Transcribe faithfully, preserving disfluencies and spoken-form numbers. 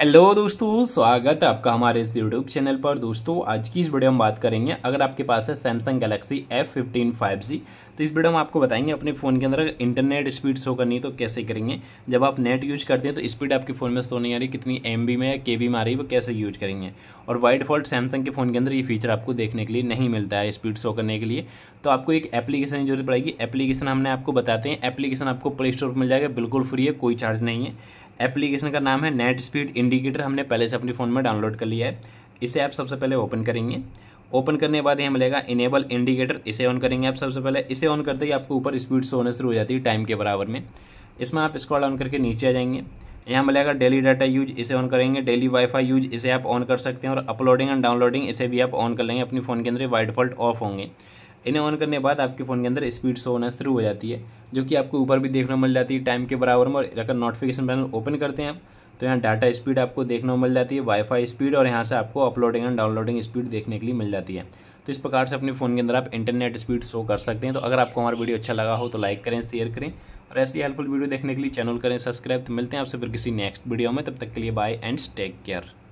Hello दोस्तों, स्वागत है आपका हमारे इस यूट्यूब चैनल पर। दोस्तों आज की इस वीडियो में बात करेंगे, अगर आपके पास है Samsung Galaxy F fifteen five G तो इस वीडियो में आपको बताएंगे अपने फ़ोन के अंदर इंटरनेट स्पीड शो करनी है तो कैसे करेंगे। जब आप नेट यूज़ करते हैं तो स्पीड आपके फ़ोन में शो नहीं आ रही, कितनी एम बी में या के बी में आ रही है वो कैसे यूज करेंगे। और बाई डिफ़ॉल्ट सैमसंग के फ़ोन के अंदर ये फीचर आपको देखने के लिए नहीं मिलता है स्पीड शो करने के लिए, तो आपको एक एप्लीकेशन की जरूरत पड़ेगी। एप्लीकेशन हमने आपको बताते हैं, एप्लीकेशन आपको प्ले स्टोर पर मिल जाएगा, बिल्कुल फ्री है, कोई चार्ज नहीं है। एप्लीकेशन का नाम है नेट स्पीड इंडिकेटर, हमने पहले से अपने फ़ोन में डाउनलोड कर लिया है। इसे आप सबसे पहले ओपन करेंगे, ओपन करने के बाद यहाँ मिलेगा इनेबल इंडिकेटर, इसे ऑन करेंगे आप सबसे पहले। इसे ऑन करते ही आपको ऊपर स्पीड शो होने शुरू हो जाती है टाइम के बराबर में। इसमें आप स्क्रॉल ऑन करके नीचे आ जाएंगे, यहाँ मिलेगा डेली डाटा यूज, इसे ऑन करेंगे। डेली वाईफाई यूज, इसे आप ऑन कर सकते हैं। और अपलोडिंग एंड डाउनलोडिंग, इसे भी आप ऑन कर लेंगे, अपने फ़ोन के अंदर बाय डिफ़ॉल्ट ऑफ होंगे। इन्हें ऑन करने के बाद आपके फ़ोन के अंदर स्पीड शो होना शुरू हो जाती है, जो कि आपको ऊपर भी देखने को मिल जाती है टाइम के बराबर में। और अगर नोटिफिकेशन पैनल ओपन करते हैं आप तो यहाँ डाटा स्पीड आपको देखने को मिल जाती है, वाईफाई स्पीड, और यहाँ से आपको अपलोडिंग एंड डाउनलोडिंग स्पीड देखने के लिए मिल जाती है। तो इस प्रकार से अपने फ़ोन के अंदर आप इंटरनेट स्पीड शो कर सकते हैं। तो अगर आपको हमारा वीडियो अच्छा लगा हो तो लाइक करें, शेयर करें, और ऐसी हेल्पफुल वीडियो देखने के लिए चैनल करें सब्सक्राइब। तो मिलते हैं आपसे फिर किसी नेक्स्ट वीडियो में, तब तक के लिए बाय एंड टेक केयर।